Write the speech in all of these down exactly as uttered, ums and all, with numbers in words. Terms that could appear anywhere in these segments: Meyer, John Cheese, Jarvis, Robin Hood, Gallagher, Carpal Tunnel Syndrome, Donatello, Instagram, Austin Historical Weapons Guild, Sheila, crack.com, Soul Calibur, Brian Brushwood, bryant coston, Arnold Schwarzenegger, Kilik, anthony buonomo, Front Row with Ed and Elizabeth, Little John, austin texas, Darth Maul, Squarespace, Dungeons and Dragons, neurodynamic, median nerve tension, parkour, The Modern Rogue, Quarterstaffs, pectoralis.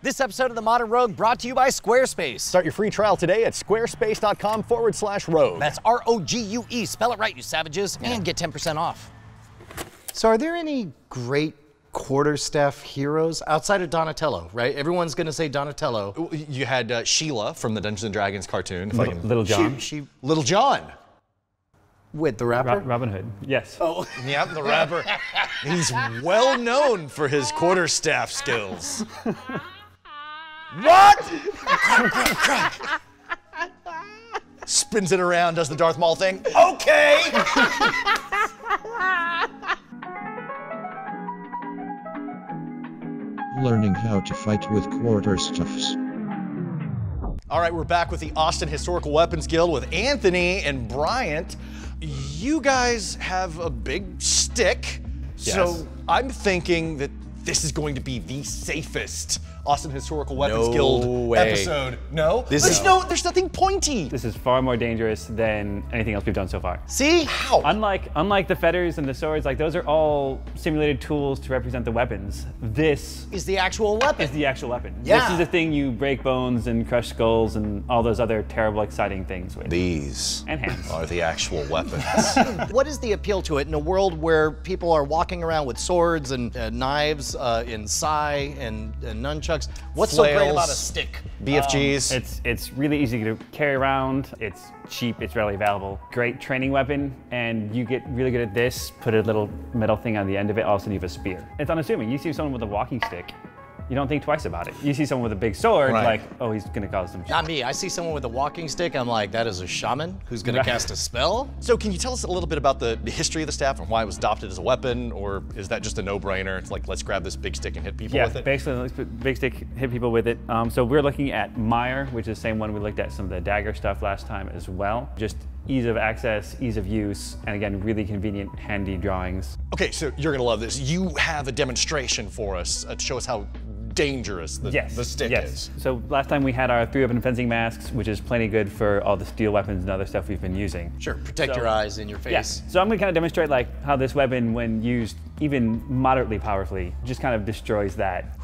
This episode of The Modern Rogue brought to you by Squarespace. Start your free trial today at squarespace.com forward slash rogue. That's R O G U E. Spell it right, you savages, yeah. And get ten percent off. So are there any great quarterstaff heroes outside of Donatello, right? Everyone's going to say Donatello. You had uh, Sheila from the Dungeons and Dragons cartoon. If I can... Little John. She, she... Little John. With the rapper? Ro Robin Hood, yes. Oh, yeah, the rapper. He's well known for his quarterstaff skills. What? Crack, crack, crack. Spins it around, does the Darth Maul thing. Okay! Learning how to fight with quarterstaffs. All right, we're back with the Austin Historical Weapons Guild with Anthony and Bryant. You guys have a big stick, yes. So I'm thinking that this is going to be the safest Austin Historical Weapons no Guild way. episode. No, this there's is, no, there's nothing pointy. This is far more dangerous than anything else we've done so far. See how? Unlike unlike the fetters and the swords, like those are all simulated tools to represent the weapons. This is the actual weapon. Is the actual weapon. Yeah. This is the thing you break bones and crush skulls and all those other terrible, exciting things with. These and hands are the actual weapons. What is the appeal to it in a world where people are walking around with swords and uh, knives uh, and sai and, and nunchucks? What's Flails, so great about a stick? B F Gs. Um, it's it's really easy to carry around. It's cheap. It's readily available. Great training weapon, and you get really good at this. Put a little metal thing on the end of it. All of a sudden, you have a spear. It's unassuming. You see someone with a walking stick, you don't think twice about it. You see someone with a big sword, right. Like, oh, he's gonna cause them. Not me, I see someone with a walking stick, I'm like, that is a shaman who's gonna right. cast a spell. So can you tell us a little bit about the history of the staff and why it was adopted as a weapon, or is that just a no-brainer? It's like, let's grab this big stick and hit people yeah, with it? Yeah, basically, let's put big stick, hit people with it. Um, so we're looking at Meyer, which is the same one we looked at some of the dagger stuff last time as well. Just ease of access, ease of use, and again, really convenient, handy drawings. Okay, so you're gonna love this. You have a demonstration for us uh, to show us how dangerous the, yes, the stick yes. is. So last time we had our three-weapon fencing masks, which is plenty good for all the steel weapons and other stuff we've been using. Sure, protect so, your eyes and your face. Yeah. So I'm gonna kind of demonstrate like how this weapon, when used even moderately powerfully, just kind of destroys that.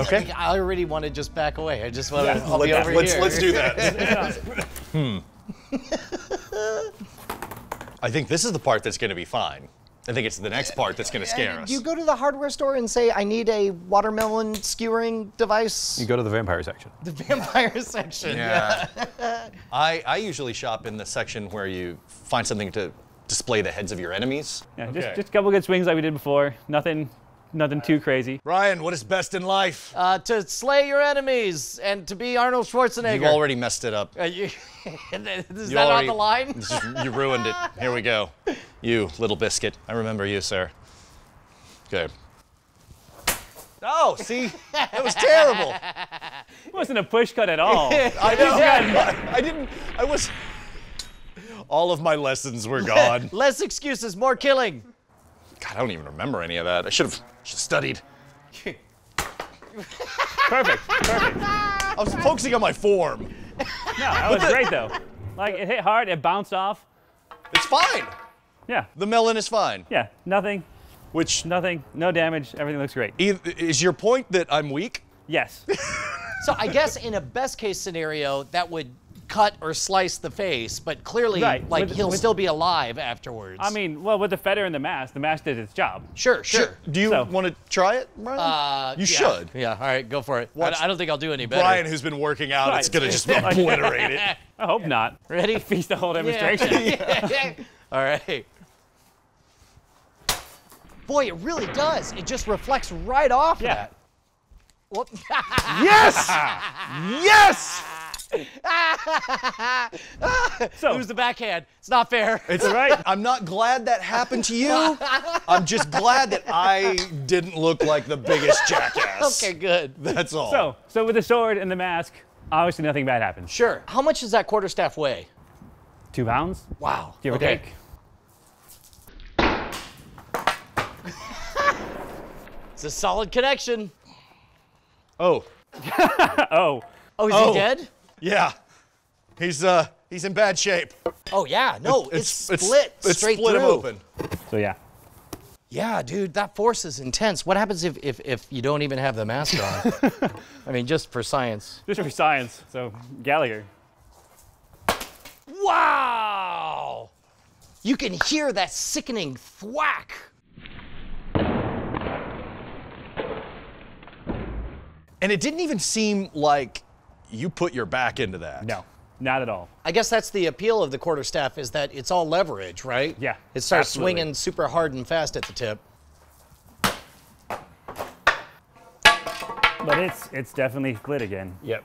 Okay. I, I already want to just back away. I just want to, yeah. I'll Let, be over let's, here. Let's do that. hmm. I think this is the part that's gonna be fine. I think it's the next part that's going to scare us. You go to the hardware store and say, I need a watermelon skewering device. You go to the vampire section. The vampire section, yeah. yeah. I, I usually shop in the section where you find something to display the heads of your enemies. Yeah, okay. just, just a couple good swings like we did before. Nothing, nothing too crazy. Ryan, what is best in life? Uh, to slay your enemies and to be Arnold Schwarzenegger. You already messed it up. Uh, you, is you that already, on the line? Just, you ruined it. Here we go. You, little biscuit. I remember you, sir. Good. Oh, see? That was terrible. It wasn't a push cut at all. I know. I, I didn't, I was... All of my lessons were gone. Less excuses, more killing. God, I don't even remember any of that. I should have studied. Perfect, perfect. I was focusing on my form. No, that was great, though. Like, it hit hard, it bounced off. It's fine. Yeah. The melon is fine. Yeah, nothing. Which? Nothing, no damage, everything looks great. Is your point that I'm weak? Yes. So I guess in a best case scenario, that would cut or slice the face, but clearly, right. like, with, he'll with, still be alive afterwards. I mean, well, with the fetter and the mask, the mask did its job. Sure, sure. sure. Do you so. want to try it, Brian? Uh, you yeah. should. Yeah, all right, go for it. What? I don't think I'll do any better. Brian, who's been working out, right. it's going to just obliterate it. I hope not. Ready? Feast the whole demonstration. Yeah. Yeah. All right. Boy, it really does. It just reflects right off yeah. that. Whoop. Yes! Yes! So, lose the backhand. It's not fair. It's all right. I'm not glad that happened to you. I'm just glad that I didn't look like the biggest jackass. Okay, good. That's all. So, so with the sword and the mask, obviously nothing bad happens. Sure. How much does that quarterstaff weigh? Two pounds. Wow. Give or okay. take. It's a solid connection. Oh. oh. Oh, is oh. he dead? Yeah. He's uh he's in bad shape. Oh yeah, no, it's, it's split it's, straight it's split through. Him open. So yeah. yeah, dude, that force is intense. What happens if, if, if you don't even have the mask on? I mean, just for science. Just for science, so Gallagher. Wow! You can hear that sickening thwack. And it didn't even seem like you put your back into that. No, not at all. I guess that's the appeal of the quarterstaff, is that it's all leverage, right? Yeah, it starts absolutely. Swinging super hard and fast at the tip. But it's, it's definitely split again. Yep.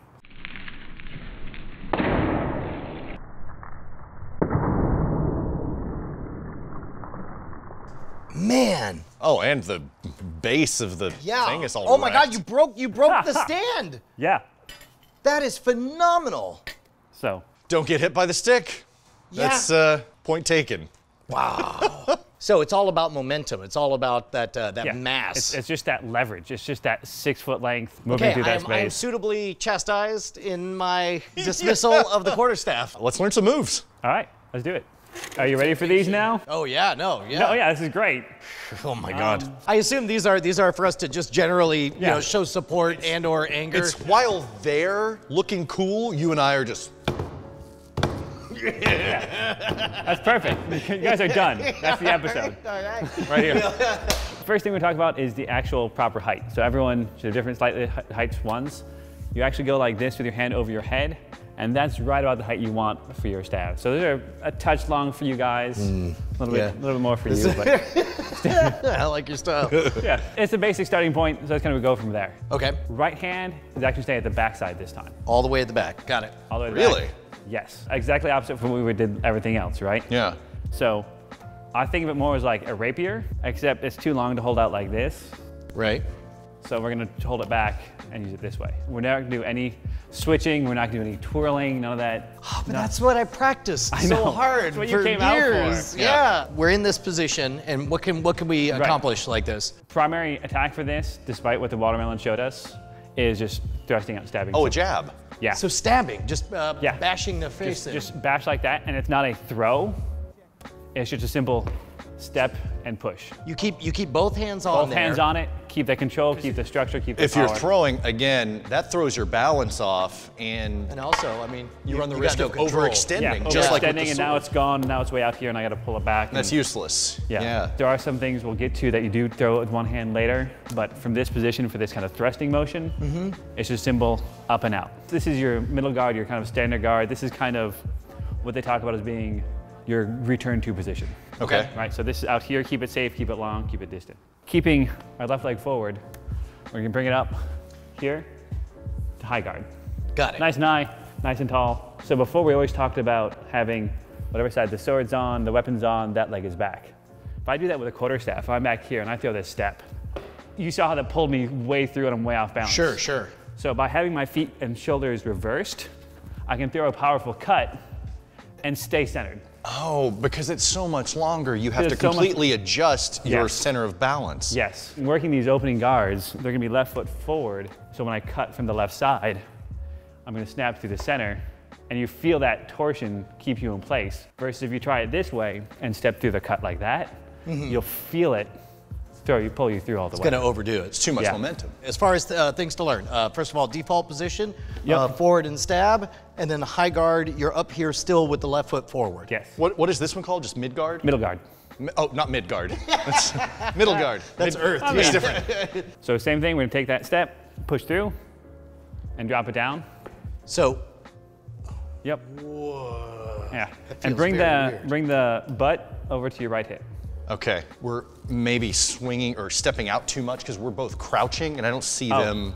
Man. Oh, and the base of the yeah. thing is all Oh my wrecked. God, you broke you broke the stand. Yeah. That is phenomenal. So. Don't get hit by the stick. Yeah. That's uh, point taken. Wow. So it's all about momentum. It's all about that uh, that yeah. mass. It's, it's just that leverage. It's just that six foot length moving okay, through that space. I am suitably chastised in my dismissal yeah. of the quarterstaff. Let's learn some moves. All right, let's do it. Are you ready for these now? Oh yeah, no, yeah. No, yeah, this is great. Oh my um, God. I assume these are these are for us to just generally, you yeah. know, show support and or anger. It's while they're looking cool, you and I are just. Yeah. That's perfect. You guys are done. That's the episode. Right here. First thing we talk about is the actual proper height. So everyone, so different slightly heights ones. You actually go like this with your hand over your head. And that's right about the height you want for your staff. So they're a touch long for you guys, mm, a little yeah. bit, a little bit more for you. But I like your style. Yeah, it's a basic starting point, so that's kind of go from there. Okay. Right hand is actually staying at the back side this time. All the way at the back. Got it. All the way. At the really? Back. Yes. Exactly opposite from what we did everything else, right? Yeah. So I think of it more as like a rapier, except it's too long to hold out like this. Right. So we're gonna hold it back and use it this way. We're not gonna do any switching, we're not gonna do any twirling, none of that. Oh, but no. That's what I practiced I so hard that's what for you came years. Out for. Yeah. yeah. We're in this position, and what can, what can we accomplish right. like this? Primary attack for this, despite what the watermelon showed us, is just thrusting out, stabbing. Oh, something. A jab. Yeah. So stabbing, just uh, yeah. bashing the face just, in. Just bash like that, and it's not a throw. It's just a simple step and push. You keep you keep both hands on both there. Both hands on it. Keep that control. Keep the structure. Keep the if power. If you're throwing again, that throws your balance off, and and also, I mean, you, you run the you risk of no overextending. Yeah, overextending, just like with the sword. And now it's gone. Now it's way out here, and I got to pull it back. And that's useless. Yeah. yeah. There are some things we'll get to that you do throw it with one hand later, but from this position for this kind of thrusting motion, mm-hmm. it's just simple up and out. This is your middle guard, your kind of standard guard. This is kind of what they talk about as being your return to position. Okay. Right, so this is out here, keep it safe, keep it long, keep it distant. Keeping our left leg forward, we're gonna bring it up here to high guard. Got it. Nice and high, nice and tall. So before we always talked about having whatever side the sword's on, the weapon's on, that leg is back. If I do that with a quarterstaff, if I'm back here and I throw this step, you saw how that pulled me way through and I'm way off balance. Sure, sure. So by having my feet and shoulders reversed, I can throw a powerful cut and stay centered. Oh, because it's so much longer, you have There's to completely so adjust yes. your center of balance. Yes. Working these opening guards, they're gonna be left foot forward, so when I cut from the left side, I'm gonna snap through the center, and you feel that torsion keep you in place, versus if you try it this way and step through the cut like that, mm-hmm. you'll feel it throw you, pull you through all the it's way. It's gonna overdo it, it's too much yeah. momentum. As far as uh, things to learn, uh, first of all, default position, yep. uh, forward and stab, and then high guard, you're up here still with the left foot forward. Yes. What, what is this one called, just mid guard? Middle guard. Mi oh, not mid guard, that's middle guard. That's mid earth, oh, yeah. it's different. So same thing, we're gonna take that step, push through, and drop it down. So. Yep. Whoa. Yeah, and bring the, weird. bring the butt over to your right hip. Okay, we're maybe swinging or stepping out too much because we're both crouching and I don't see oh. them.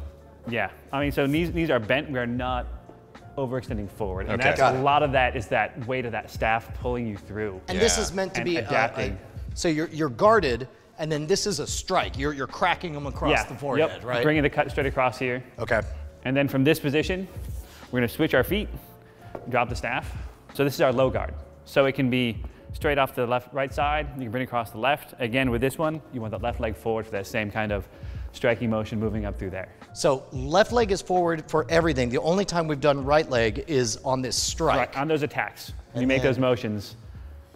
Yeah, I mean, so knees, knees are bent. We are not overextending forward. And okay. that's, a lot of that is that weight of that staff pulling you through. And yeah. this is meant to and be adapting. Uh, a, so you're, you're guarded and then this is a strike. You're, you're cracking them across yeah. the forehead, yep. right? Bringing the cut straight across here. Okay. And then from this position, we're gonna switch our feet, drop the staff. So this is our low guard. So it can be straight off the left, right side, you can bring it across the left. Again, with this one, you want that left leg forward for that same kind of striking motion moving up through there. So left leg is forward for everything. The only time we've done right leg is on this strike. Right, on those attacks. When you make those motions,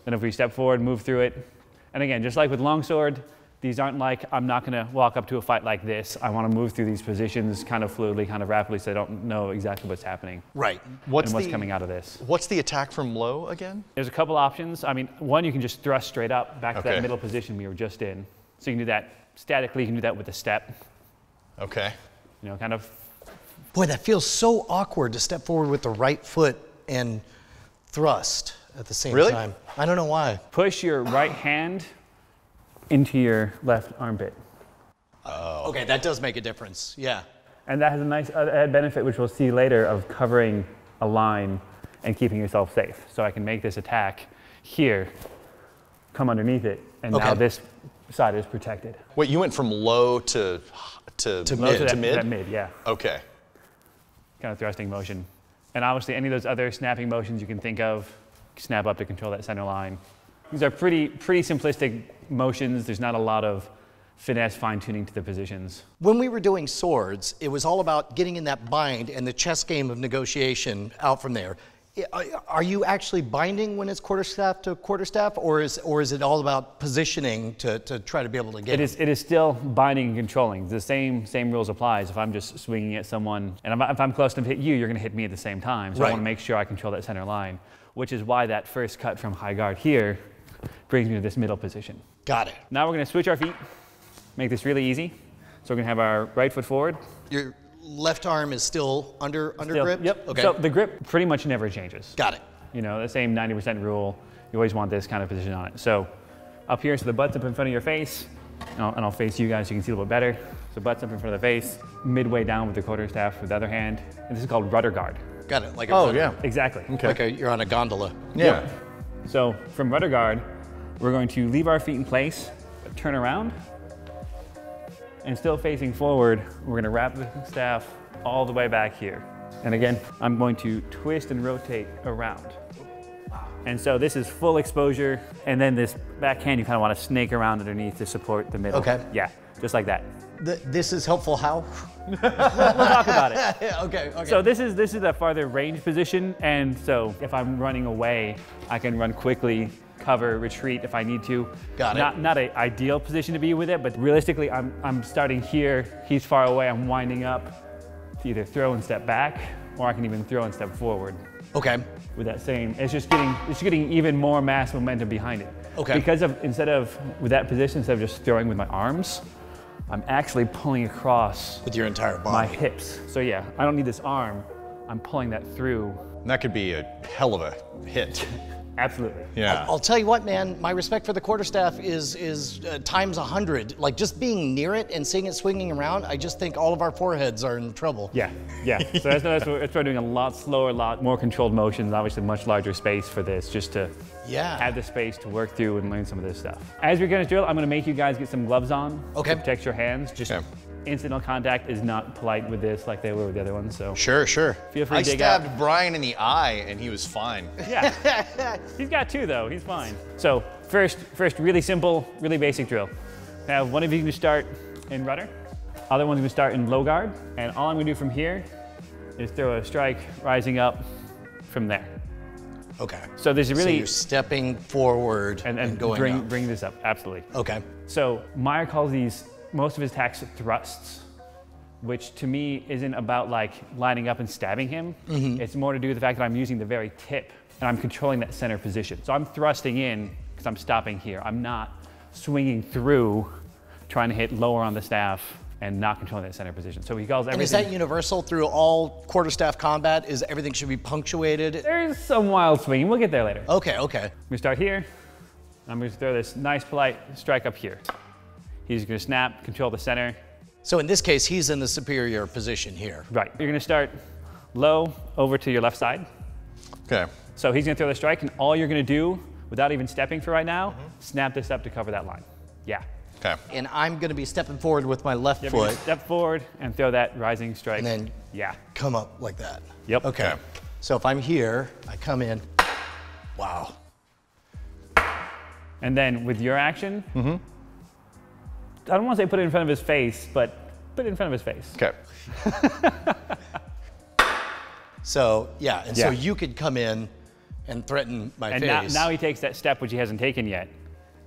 then if we step forward, move through it. And again, just like with longsword, These aren't like, I'm not going to walk up to a fight like this. I want to move through these positions kind of fluidly, kind of rapidly, so I don't know exactly what's happening. Right. What's and what's the, coming out of this. What's the attack from low again? There's a couple options. I mean, one, you can just thrust straight up back okay. to that middle position we were just in. So you can do that statically. You can do that with a step. Okay. You know, kind of. Boy, that feels so awkward to step forward with the right foot and thrust at the same really? time. I don't know why. Push your right hand into your left armpit. Oh. Okay, that does make a difference, yeah. And that has a nice uh, benefit, which we'll see later, of covering a line and keeping yourself safe. So I can make this attack here, come underneath it, and okay. now this side is protected. Wait, you went from low to, to, to mid? To, that, to mid? That mid, yeah. Okay. Kind of thrusting motion. And obviously any of those other snapping motions you can think of, snap up to control that center line. These are pretty, pretty simplistic motions. There's not a lot of finesse fine-tuning to the positions. When we were doing swords, it was all about getting in that bind and the chess game of negotiation out from there. Are you actually binding when it's quarterstaff to quarterstaff, or is, or is it all about positioning to, to try to be able to get it? Is, it is still binding and controlling. The same, same rules applies. If I'm just swinging at someone, and if I'm close enough to hit you, you're going to hit me at the same time. So right. I want to make sure I control that center line, which is why that first cut from high guard here brings me to this middle position. Got it. Now we're going to switch our feet, make this really easy. So we're going to have our right foot forward. Your left arm is still under under grip? Yep. Okay. So the grip pretty much never changes. Got it. You know, the same ninety percent rule. You always want this kind of position on it. So up here, so the butt's up in front of your face. And I'll, and I'll face you guys so you can see a little bit better. So butt's up in front of the face, midway down with the quarterstaff with the other hand. And this is called rudder guard. Got it. Like a oh, rudder. Yeah. Exactly. Okay. Like a, you're on a gondola. Yeah. Yep. So from rudder guard, we're going to leave our feet in place, turn around, and still facing forward, we're gonna wrap the staff all the way back here. And again, I'm going to twist and rotate around. And so this is full exposure, and then this backhand, you kinda wanna snake around underneath to support the middle. Okay. Yeah, just like that. The, this is helpful how? We'll talk about it. Yeah, okay, okay. So this is, this is a farther range position, and so if I'm running away, I can run quickly, cover, retreat if I need to. Got it. Not, not an ideal position to be with it, but realistically, I'm, I'm starting here, he's far away, I'm winding up to either throw and step back, or I can even throw and step forward. Okay. With that same, it's just getting, it's getting even more mass momentum behind it. Okay. Because of, instead of, with that position, instead of just throwing with my arms, I'm actually pulling across. With your entire body. My hips. So yeah, I don't need this arm, I'm pulling that through. That could be a hell of a hit. Absolutely. Yeah. I'll, I'll tell you what, man, my respect for the quarterstaff is is uh, times a hundred. Like, just being near it and seeing it swinging around, I just think all of our foreheads are in trouble. Yeah, yeah. So that's, that's, why, that's why we're doing a lot slower, a lot more controlled motions, obviously much larger space for this, just to yeah. have the space to work through and learn some of this stuff. As we're gonna drill, I'm gonna make you guys get some gloves on okay. to protect your hands. Just okay. Incidental contact is not polite with this like they were with the other ones, so. Sure, sure. Feel free to dig out. I stabbed Brian in the eye and he was fine. Yeah, he's got two though, he's fine. So first, first really simple, really basic drill. Have one of you can start in rudder, other one's gonna start in low guard, and all I'm gonna do from here is throw a strike rising up from there. Okay. So there's really. So you're stepping forward and, and, and going bring, up. Bring this up, absolutely. Okay. So Meyer calls these most of his attacks thrusts, which to me isn't about like lining up and stabbing him. Mm-hmm. It's more to do with the fact that I'm using the very tip and I'm controlling that center position. So I'm thrusting in because I'm stopping here. I'm not swinging through, trying to hit lower on the staff and not controlling that center position. So he calls everything. And is that universal through all quarterstaff combat? Is everything should be punctuated? There's some wild swinging. We'll get there later. Okay, okay. We start here. I'm gonna throw this nice polite strike up here. He's gonna snap, control the center. So in this case, he's in the superior position here. Right, you're gonna start low over to your left side. Okay. So he's gonna throw the strike and all you're gonna do, without even stepping for right now, mm-hmm. snap this up to cover that line. Yeah. Okay. And I'm gonna be stepping forward with my left you're foot. Step forward and throw that rising strike. And then yeah. come up like that. Yep. Okay. okay. So if I'm here, I come in, wow. And then with your action, mm-hmm. I don't want to say put it in front of his face, but put it in front of his face. Okay. so, yeah, and yeah. so you could come in and threaten my and face. And now, now he takes that step, which he hasn't taken yet,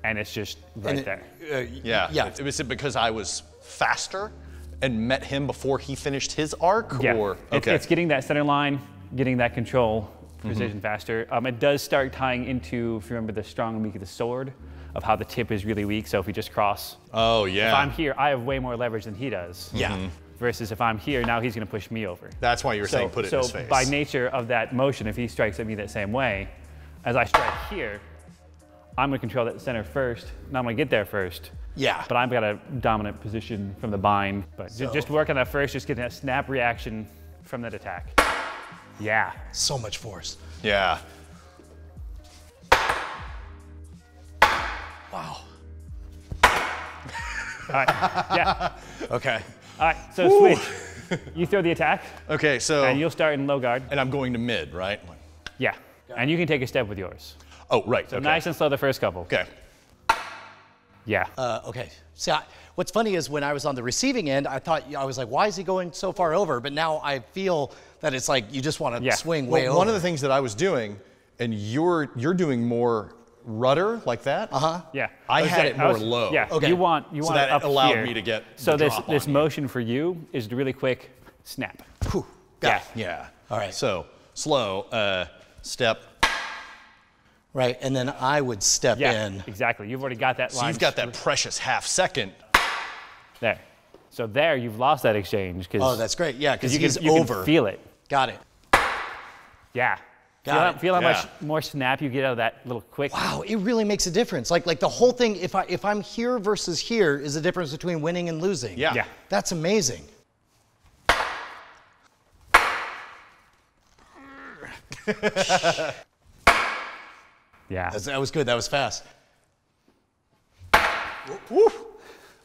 and it's just right it, there. Uh, yeah. yeah. It, was it because I was faster and met him before he finished his arc? Yeah. Or? Okay. It's, it's getting that center line, getting that control, precision mm-hmm. faster. Um, it does start tying into, if you remember, the strong and weak of the sword, of how the tip is really weak. So if we just cross. Oh, yeah. If I'm here, I have way more leverage than he does. Yeah. Mm-hmm. Versus if I'm here, now he's going to push me over. That's why you were so, saying put it so in his face. So by nature of that motion, if he strikes at me that same way, as I strike here, I'm going to control that center first, and I'm going to get there first. Yeah. But I've got a dominant position from the bind. But so. just work on that first, just getting that snap reaction from that attack. Yeah. So much force. Yeah. Wow. All right. Yeah. Okay. All right, so Ooh. switch. You throw the attack. Okay, so. And you'll start in low guard. And I'm going to mid, right? Yeah. And you can take a step with yours. Oh, right. So okay. nice and slow the first couple. Okay. Yeah. Uh, okay. See, I, what's funny is when I was on the receiving end, I thought, I was like, why is he going so far over? But now I feel that it's like, you just want to yeah. swing well, way one over. One of the things that I was doing, and you're you're doing more rudder like that. Uh-huh. Yeah. I had it more low. Yeah. Okay. You want, you want it up here. So that allowed me to get the drop on you. So this, this motion for you is a really quick snap. Whew. Yeah. Yeah. All right. So slow, uh, step. Right, and then I would step yeah, in. Exactly, you've already got that line. So you've got that precious half second. There, so there you've lost that exchange. Oh, that's great, yeah, because he's can, you over. You can feel it. Got it. Yeah. Got feel, it. Feel how yeah. much more snap you get out of that little quick. Wow, it really makes a difference. Like, like the whole thing, if, I, if I'm here versus here, is the difference between winning and losing. Yeah. yeah. That's amazing. Yeah. That's, that was good, that was fast. Woo.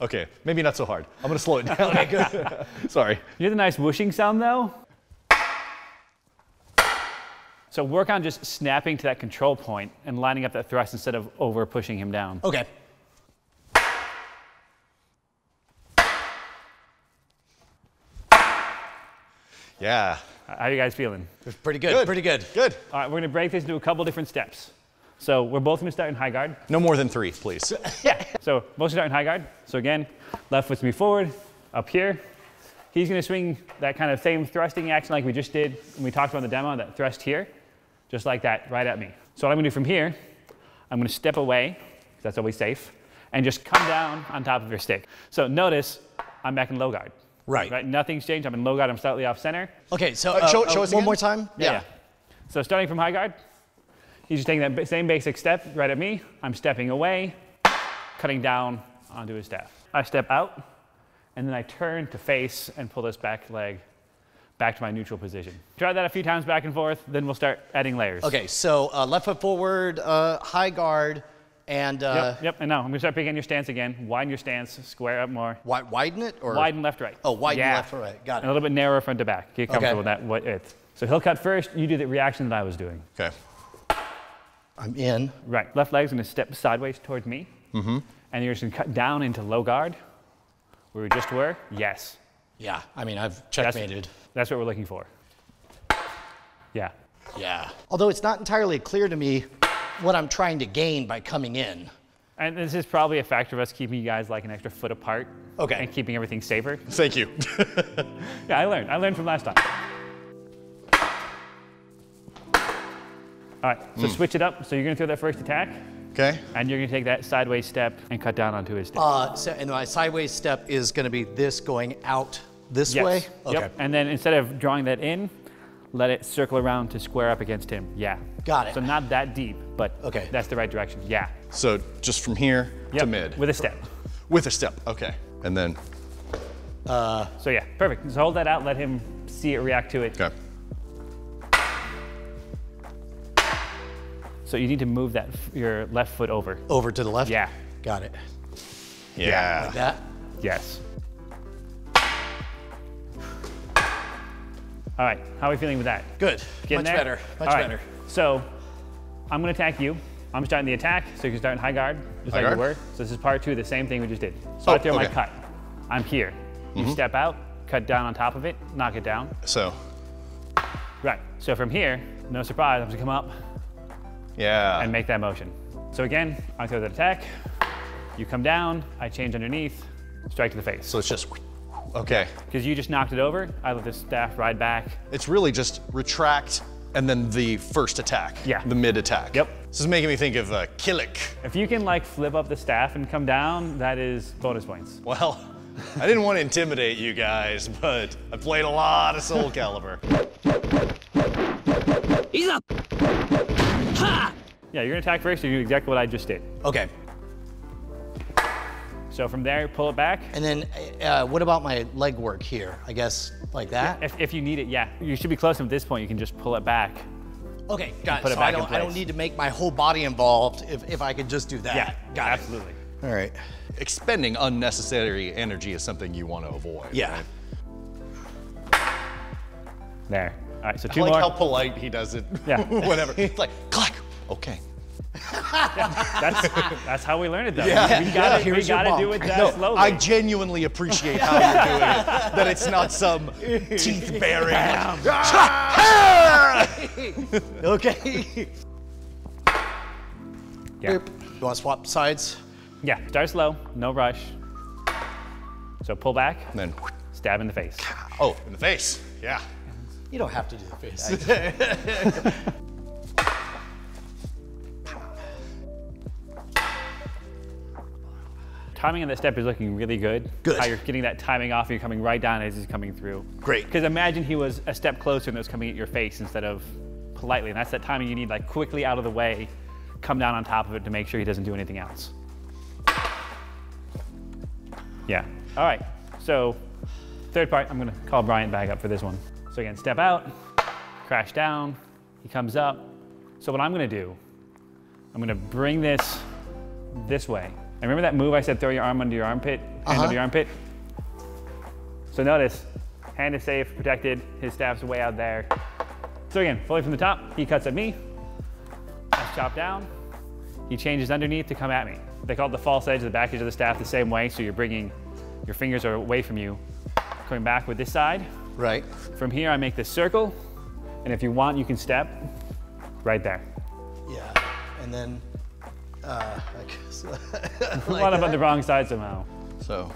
Okay, maybe not so hard. I'm gonna slow it down. Okay, good. Sorry. You hear the nice whooshing sound though? So work on just snapping to that control point and lining up that thrust instead of over pushing him down. Okay. Yeah. How are you guys feeling? Pretty good, good, pretty good. Good. All right, we're gonna break this into a couple different steps. So we're both gonna start in high guard. No more than three, please. yeah. So both start in high guard. So again, left foot's gonna be forward, up here. He's gonna swing that kind of same thrusting action like we just did when we talked about the demo, that thrust here, just like that, right at me. So what I'm gonna do from here, I'm gonna step away, because that's always safe, and just come down on top of your stick. So notice, I'm back in low guard. Right. Right. Nothing's changed. I'm in low guard. I'm slightly off center. Okay. So uh, show, uh, show uh, us one again? more time. Yeah. yeah. So starting from high guard, he's just taking that same basic step right at me. I'm stepping away, cutting down onto his staff. I step out, and then I turn to face and pull this back leg back to my neutral position. Try that a few times back and forth. Then we'll start adding layers. Okay. So uh, left foot forward, uh, high guard. And uh, yep, yep, and now I'm gonna start picking your stance again. Widen your stance, square up more. Wide, widen it, or widen left, right. Oh, widen yeah. left, right. Got it. And a little bit narrower front to back. Get comfortable okay. with that. What it? So he'll cut first. You do the reaction that I was doing. Okay. I'm in. Right. Left leg's gonna step sideways towards me. Mm-hmm. And you're just gonna cut down into low guard, where we just were. Yes. Yeah. I mean, I've checkmated. That's, that's what we're looking for. Yeah. Yeah. Although it's not entirely clear to me what I'm trying to gain by coming in. And this is probably a factor of us keeping you guys like an extra foot apart. Okay. And keeping everything safer. Thank you. yeah, I learned. I learned from last time. All right, so mm. switch it up. So you're gonna throw that first attack. Okay. And you're gonna take that sideways step and cut down onto his step. Uh, so, and my sideways step is gonna be this going out this yes. way? Okay. Yep. And then instead of drawing that in, let it circle around to square up against him. Yeah. Got it. So not that deep, but okay. that's the right direction. Yeah. So just from here yep. to mid. With a step. With a step, okay. And then. Uh, so yeah, perfect. Just hold that out, let him see it, react to it. Okay. So you need to move that your left foot over. Over to the left? Yeah. Got it. Yeah. yeah like that? Yes. All right, how are we feeling with that? Good, Getting much there? better, much right. better. So, I'm gonna attack you. I'm starting the attack, so you can start in high guard, just high like guard. you were. So this is part two, the same thing we just did. So oh, I throw okay. my cut. I'm here. You mm-hmm. step out, cut down on top of it, knock it down. So. Right, so from here, no surprise, I'm gonna come up. Yeah. And make that motion. So again, I throw the attack. You come down, I change underneath, strike to the face. So it's just, okay. Because you just knocked it over, I let this staff ride back. It's really just retract and then the first attack. Yeah. The mid attack. Yep. This is making me think of uh, Kilik. If you can like flip up the staff and come down, that is bonus points. Well, I didn't want to intimidate you guys, but I played a lot of Soul Calibur. He's up. Ha! Yeah, you're gonna attack first, you do exactly what I just did. Okay. So from there, pull it back. And then uh, what about my leg work here? I guess like that? If, if you need it, yeah. You should be close enough at this point, you can just pull it back. Okay, got it. Put it so back I, don't, in place. I don't need to make my whole body involved if, if I could just do that. Yeah, got absolutely. It. Absolutely. All right. Expending unnecessary energy is something you want to avoid. Yeah. Right? There. All right, so two I like more. How polite he does it. Yeah. Whatever. It's like, clack, okay. Yeah, that's, that's how we learn it, though. Yeah. We gotta, yeah, we gotta do it that no, slowly. I genuinely appreciate how you're doing it. That it's not some teeth bearing. Okay. Yeah. Boop. You wanna swap sides? Yeah, start slow, no rush. So pull back, and then stab in the face. Oh, in the face, yeah. You don't have to do the face. Timing on that step is looking really good. Good. How you're getting that timing off and you're coming right down as he's coming through. Great. Because imagine he was a step closer and that was coming at your face instead of politely. And that's that timing you need, like quickly out of the way, come down on top of it to make sure he doesn't do anything else. Yeah. All right. So third part, I'm gonna call Brian back up for this one. So again, step out, crash down, he comes up. So what I'm gonna do, I'm gonna bring this this way. And remember that move I said, throw your arm under your armpit, hand uh-huh. under your armpit? So notice, hand is safe, protected, his staff's way out there. So again, fully from the top, he cuts at me, I chop down, he changes underneath to come at me. They call it the false edge, the back edge of the staff the same way, so you're bringing, your fingers are away from you. Coming back with this side. Right. From here, I make this circle, and if you want, you can step right there. Yeah, and then, Uh, I guess. like we wound up on the wrong side somehow. So.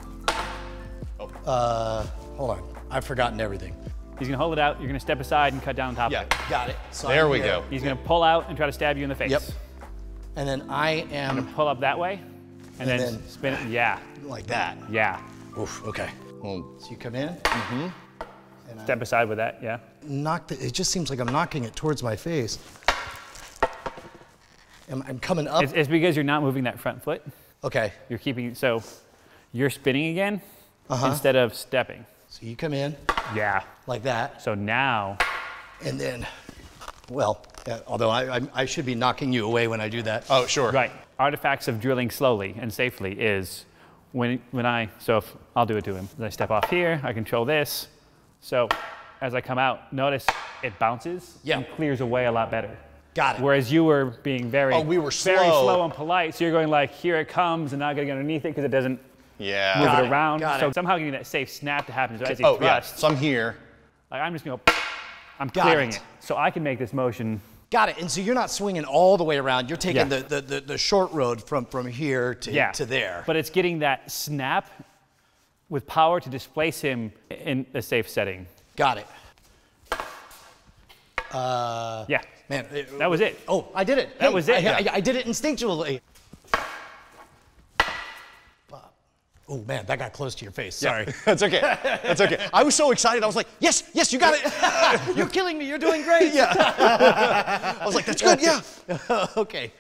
Oh. Uh, hold on. I've forgotten everything. He's gonna hold it out. You're gonna step aside and cut down on top yeah, of it. Yeah, got it. So there I'm we here. Go. He's yeah. gonna pull out and try to stab you in the face. Yep. And then I am. Gonna pull up that way, and, and then, then spin it. Yeah. Like that. Yeah. Oof. Okay. Well, so you come in. Mm-hmm. And step I aside with that. Yeah. Knock the, it just seems like I'm knocking it towards my face. I'm coming up. It's, it's because you're not moving that front foot. Okay. You're keeping, so you're spinning again uh-huh. instead of stepping. So you come in. Yeah. Like that. So now. And then, well, uh, although I, I, I should be knocking you away when I do that. Oh, sure. Right. Artifacts of drilling slowly and safely is when, when I, so if, I'll do it to him. As I step off here, I control this. So as I come out, notice it bounces yeah. and clears away a lot better. Got it. Whereas you were being very, oh, we were slow. very slow and polite, so you're going like, here it comes, and not going to get underneath it because it doesn't yeah. move it, it around. Got so it. somehow getting that safe snap to happen. So as you oh, thrust, yeah. so I'm here. Like I'm just going to, I'm Got clearing it. it. So I can make this motion. Got it. And so you're not swinging all the way around. You're taking yeah. the, the, the, the short road from, from here to, yeah. to there. But it's getting that snap with power to displace him in a safe setting. Got it. Uh, yeah. Man, it, that was it. Oh, I did it. That hey, was it. I, yeah. I, I did it instinctually. Oh man, that got close to your face. Sorry. Yeah. That's okay. That's okay. I was so excited. I was like, yes, yes, you got it. You're killing me. You're doing great. Yeah. I was like, that's good. Yeah. Okay.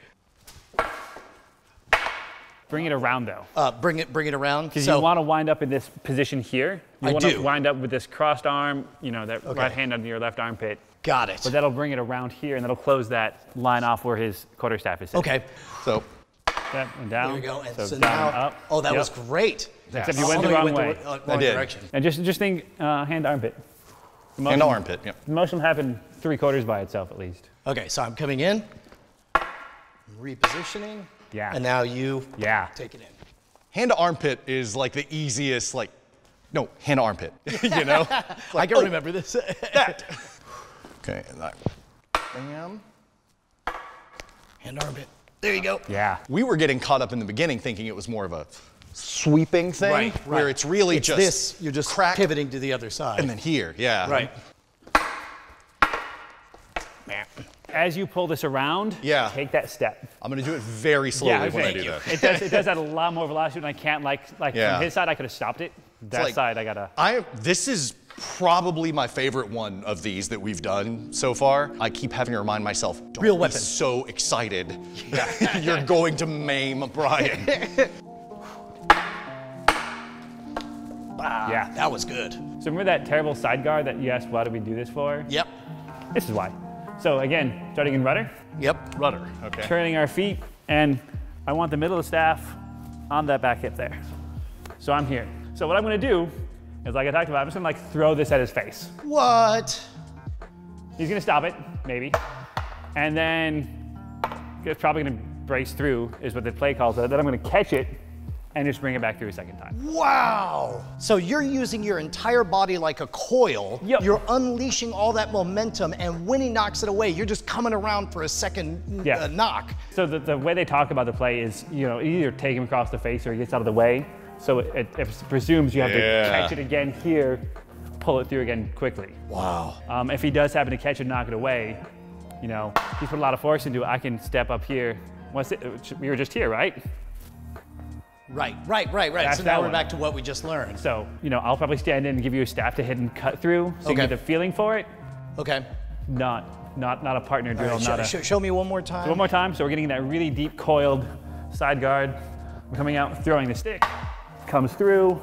Bring it around though. Uh, bring it, bring it around. Because so, you want to wind up in this position here. You I want do. to wind up with this crossed arm. You know, that okay. right hand under your left armpit. Got it. But that'll bring it around here, and that'll close that line off where his quarterstaff is. Sitting. Okay. So. Step and down. There we go. And so, so down, now, up. Oh, that yep. was great. Yes. Except you oh, went the wrong went way. The, uh, wrong I did. Direction. And just, just think, uh, hand to armpit. The motion, hand to armpit. Yep. The motion happened three quarters by itself, at least. Okay. So I'm coming in, repositioning. Yeah. And now you. Yeah. Take it in. Hand to armpit is like the easiest, like, no, hand to armpit. You know. Like, I can oh, remember this. That. Okay, and that. Bam. Hand arm bit. There you go. Yeah. We were getting caught up in the beginning thinking it was more of a sweeping thing, right, right. where it's really it's just this. You're just crack, pivoting to the other side. And then here, yeah. Right. As you pull this around, yeah. take that step. I'm going to do it very slowly yeah, when I do you. that. It does, it does add a lot more velocity, and I can't, like, like yeah. from his side, I could have stopped it. That like, side, I got to. I This is probably my favorite one of these that we've done so far. I keep having to remind myself, don't Real be weapon. so excited. Yeah. You're going to maim Brian. Wow, yeah, that was good. So remember that terrible sideguard that you asked, why did we do this for? Yep. This is why. So again, starting in rudder. Yep, rudder, okay. Turning our feet, and I want the middle of the staff on that back hip there. So I'm here. So what I'm gonna do is, like I talked about, I'm just gonna like throw this at his face. What? He's gonna stop it, maybe. And then it's probably gonna brace through, is what the play calls it. Then I'm gonna catch it and just bring it back through a second time. Wow! So you're using your entire body like a coil. Yep. You're unleashing all that momentum, and when he knocks it away, you're just coming around for a second yeah. uh, knock. So the, the way they talk about the play is, you know, either take him across the face or he gets out of the way. So it, it, it presumes you have yeah. to catch it again here, pull it through again quickly. Wow. Um, if he does happen to catch it, knock it away, you know, he's put a lot of force into it. I can step up here. Once it, we were just here, right? Right, right, right, right. That's so now we're one. back to what we just learned. So, you know, I'll probably stand in and give you a staff to hit and cut through, so okay. you get the feeling for it. Okay. Not, not, not a partner drill. Right, not sh a... sh show me one more time. So one more time. So we're getting that really deep coiled side guard. We're coming out, throwing the stick. Comes through.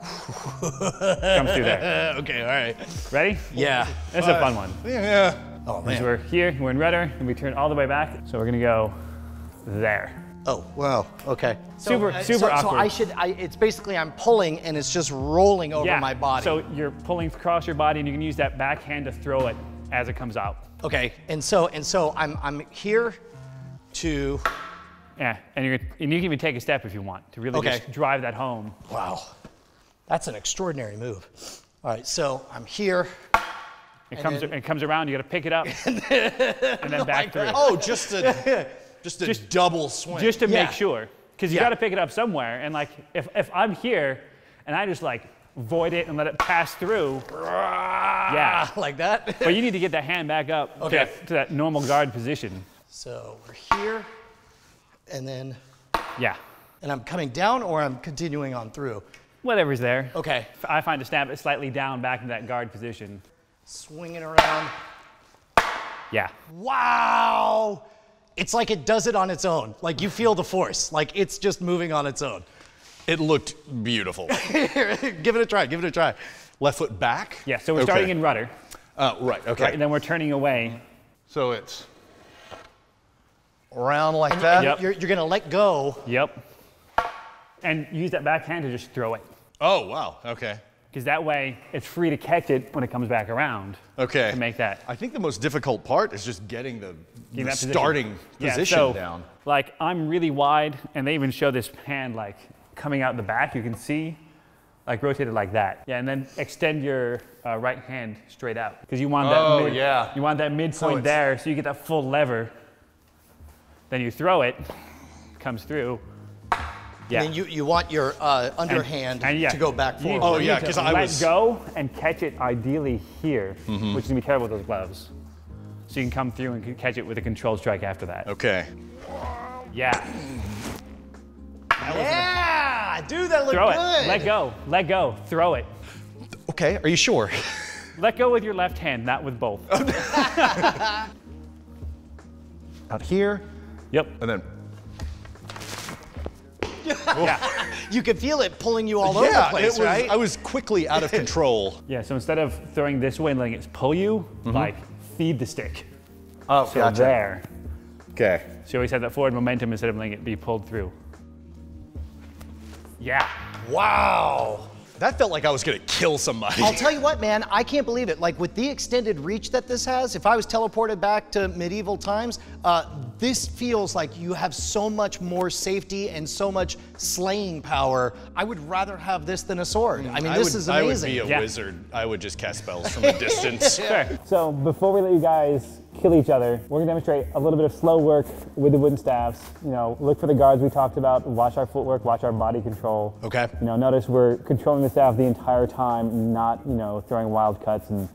Comes through there. Okay, all right. Ready? Yeah. That's uh, a fun one. Yeah, yeah. Oh man. So we're here, we're in rudder, and we turn all the way back. So we're gonna go there. Oh, wow, okay. So, super, uh, super so, awkward. So I should, I, it's basically I'm pulling and it's just rolling over yeah. my body. So you're pulling across your body and you can use that backhand to throw it as it comes out. Okay, and so and so I'm, I'm here to... Yeah, and, you're, and you can even take a step if you want to really okay. just drive that home. Wow, that's an extraordinary move. All right, so I'm here. It comes, then, it comes around, you gotta pick it up and then, and then back through. Oh, just to... Just a just, double swing. Just to yeah. make sure. Because you yeah. got to pick it up somewhere. And like, if, if I'm here and I just like void it and let it pass through. yeah. Like that? But you need to get that hand back up okay. to, to that normal guard position. So we're here and then. Yeah. And I'm coming down or I'm continuing on through? Whatever's there. Okay. I find to snap it slightly down back into that guard position. Swinging around. Yeah. Wow. It's like it does it on its own. Like you feel the force. Like it's just moving on its own. It looked beautiful. Give it a try, give it a try. Left foot back? Yeah, so we're okay. starting in rudder. Uh, right, okay. Right, and then we're turning away. So it's around like and, that. And yep. you're, you're gonna let go. Yep. And use that backhand to just throw it. Oh, wow, okay. Because that way, it's free to catch it when it comes back around. Okay. To make that. I think the most difficult part is just getting the, getting the position. starting yeah, position so, down. Like, I'm really wide, and they even show this hand, like, coming out the back. You can see, like, rotated like that. Yeah, and then extend your uh, right hand straight out. Because you want that oh, mid, yeah. you want that midpoint so there, so you get that full lever. Then you throw it, comes through. Yeah. And then you, you want your uh, underhand and, and yeah. to go back forward. Oh, yeah, because I was... Let go and catch it ideally here, mm-hmm. which is going to be terrible with those gloves. So you can come through and catch it with a controlled strike after that. Okay. Yeah. That yeah! A... Dude, that looked throw good! It. Let go. Let go. Throw it. Okay, are you sure? Let go with your left hand, not with both. Out here. Yep. And then... Yeah. You could feel it pulling you all yeah, over the place, it was, right? I was quickly out of control. Yeah, so instead of throwing this way and letting it pull you, mm-hmm. like, feed the stick. Oh, so gotcha. there. Okay. So you always have that forward momentum instead of letting it be pulled through. Yeah. Wow. That felt like I was gonna kill somebody. I'll tell you what, man, I can't believe it. Like, with the extended reach that this has, if I was teleported back to medieval times, uh, this feels like you have so much more safety and so much slaying power. I would rather have this than a sword. I mean, I this would, is amazing. I would be a yeah. wizard. I would just cast spells from a distance. Sure. So, before we let you guys kill each other. We're gonna demonstrate a little bit of slow work with the wooden staffs. You know, look for the guards we talked about, watch our footwork, watch our body control. Okay. You know, notice we're controlling the staff the entire time, not, you know, throwing wild cuts and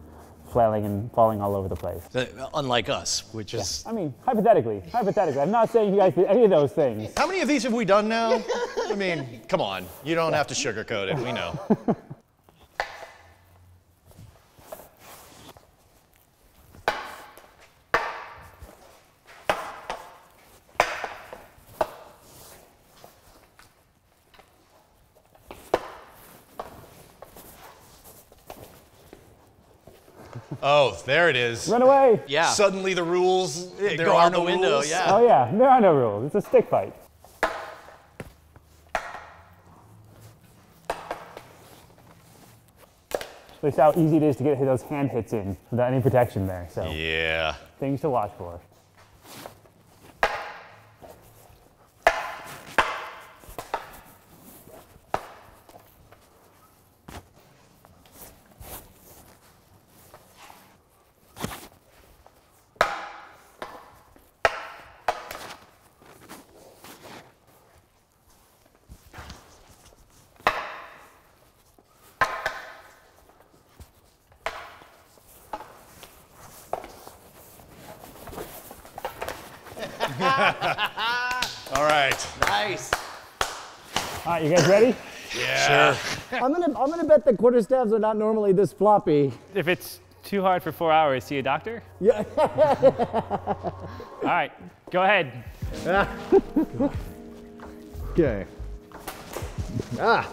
flailing and falling all over the place. Uh, unlike us, which is... Yeah. I mean, hypothetically, hypothetically. I'm not saying you guys did any of those things. How many of these have we done now? I mean, come on. You don't yeah. have to sugarcoat it, we know. Oh, there it is. Run away. Yeah. Suddenly the rules, there go are no the window, rules. Yeah. Oh yeah, there are no rules. It's a stick fight. At least how easy it is to get those hand hits in without any protection there, so. Yeah. Things to watch for. All right. Nice. All right, you guys ready? Yeah. Sure. I'm gonna, I'm gonna bet that quarterstaffs are not normally this floppy. If it's too hard for four hours, see a doctor? Yeah. All right, go ahead. Okay. Ah.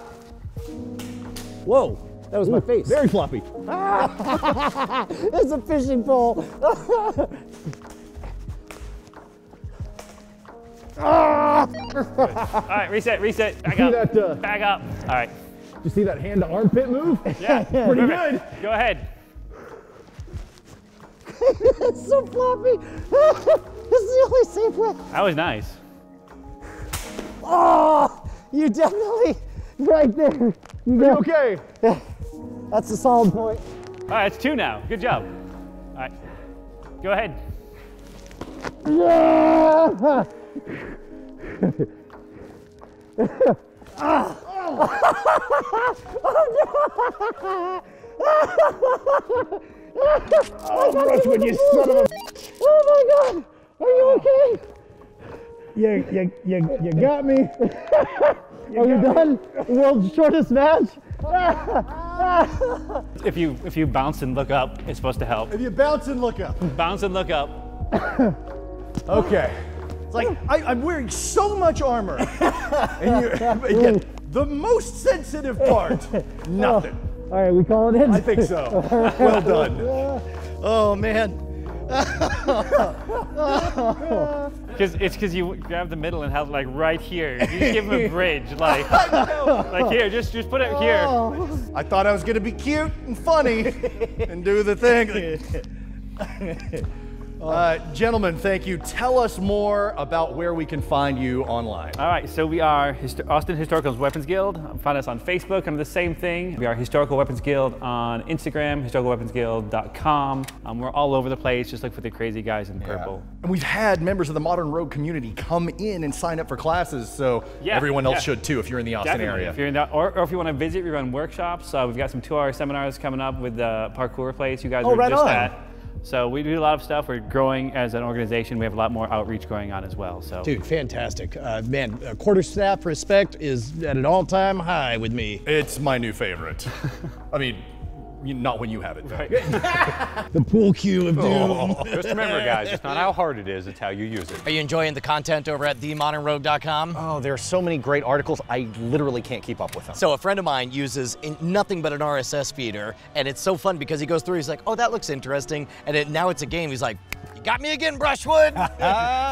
Whoa. That was Ooh, my face. Very floppy. Ah. That's a fishing pole. Ah! All right, reset, reset, back up, that, uh, back up. All right. Did you see that hand to armpit move? Yeah. Pretty perfect. Good. Go ahead. It's so floppy. This is the only safe way. That was nice. Oh, you definitely, right there. You got, okay. That's a solid point. All right, it's two now. Good job. All right, go ahead. Yeah! Ah. Oh. Oh, no. Oh, Brushwood, you son of a Oh my god! Are you okay? You you you you got me. you Are got you done? Me. World's shortest match? If you if you bounce and look up, it's supposed to help. If you bounce and look up. Bounce and look up. Okay. It's like, I, I'm wearing so much armor, and, you, and yet the most sensitive part, nothing. Oh, all right, we calling it in? I think so. Well done. Oh, man. Cause it's because you grabbed the middle and held like right here. You give him a bridge, like, like here, just just put it here. I thought I was going to be cute and funny and do the thing. Uh, gentlemen, thank you. Tell us more about where we can find you online. All right, so we are Histo- Austin Historical Weapons Guild. Find us on Facebook under the same thing. We are Historical Weapons Guild on Instagram, historical weapons guild dot com. Um, we're all over the place. Just look for the crazy guys in purple. Yeah. And we've had members of the Modern Rogue community come in and sign up for classes, so yeah, everyone else yeah. should too if you're in the Austin Definitely. area. If you're in the, or, or if you want to visit, we run workshops. Uh, we've got some two-hour seminars coming up with the parkour place you guys oh, were right just on. at. So we do a lot of stuff. We're growing as an organization. We have a lot more outreach going on as well. So, dude, fantastic. Uh, man, uh, quarterstaff respect is at an all-time high with me. It's my new favorite. I mean, you, not when you have it. Right. The pool cue of doom. Oh. Just remember, guys, it's not how hard it is, it's how you use it. Are you enjoying the content over at the modern rogue dot com? Oh, there are so many great articles, I literally can't keep up with them. So a friend of mine uses in nothing but an R S S feeder, and it's so fun because he goes through, he's like, oh, that looks interesting, and it, now it's a game, he's like, you got me again, Brushwood!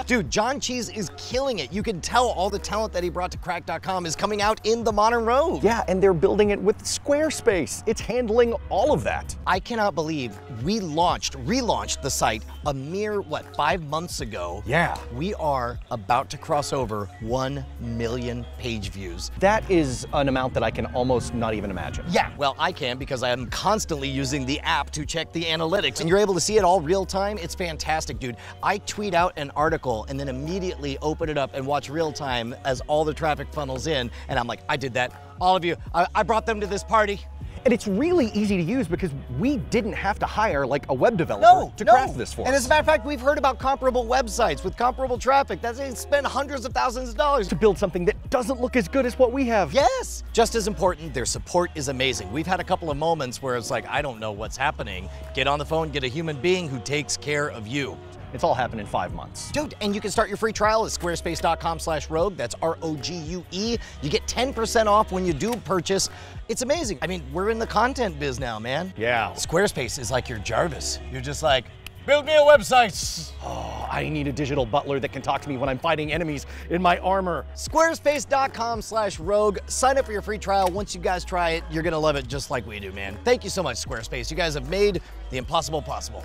Dude, John Cheese is killing it. You can tell all the talent that he brought to crack dot com is coming out in the Modern Rogue. Yeah, and they're building it with Squarespace. It's handling all All of that. I cannot believe we launched, relaunched the site a mere, what, five months ago. Yeah. We are about to cross over one million page views. That is an amount that I can almost not even imagine. Yeah, well, I can because I am constantly using the app to check the analytics, and you're able to see it all real time. It's fantastic. fantastic, dude. I tweet out an article and then immediately open it up and watch real time as all the traffic funnels in, and I'm like, I did that. All of you, I, I brought them to this party. And it's really easy to use because we didn't have to hire like a web developer no, to no. craft this for us. And as a matter of fact, we've heard about comparable websites with comparable traffic that they spend hundreds of thousands of dollars to build something that doesn't look as good as what we have. Yes. Just as important, their support is amazing. We've had a couple of moments where it's like, I don't know what's happening. Get on the phone, get a human being who takes care of you. It's all happened in five months. Dude, and you can start your free trial at squarespace dot com slash rogue. That's R O G U E. You get ten percent off when you do purchase. It's amazing. I mean, we're in the content biz now, man. Yeah. Squarespace is like your Jarvis. You're just like, build me a website. Oh, I need a digital butler that can talk to me when I'm fighting enemies in my armor. Squarespace dot com slash rogue. Sign up for your free trial. Once you guys try it, you're gonna love it just like we do, man. Thank you so much, Squarespace. You guys have made the impossible possible.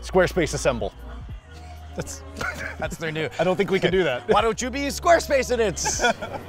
Squarespace assemble. That's, that's their new. I don't think we can do that. Why don't you be Squarespace in it?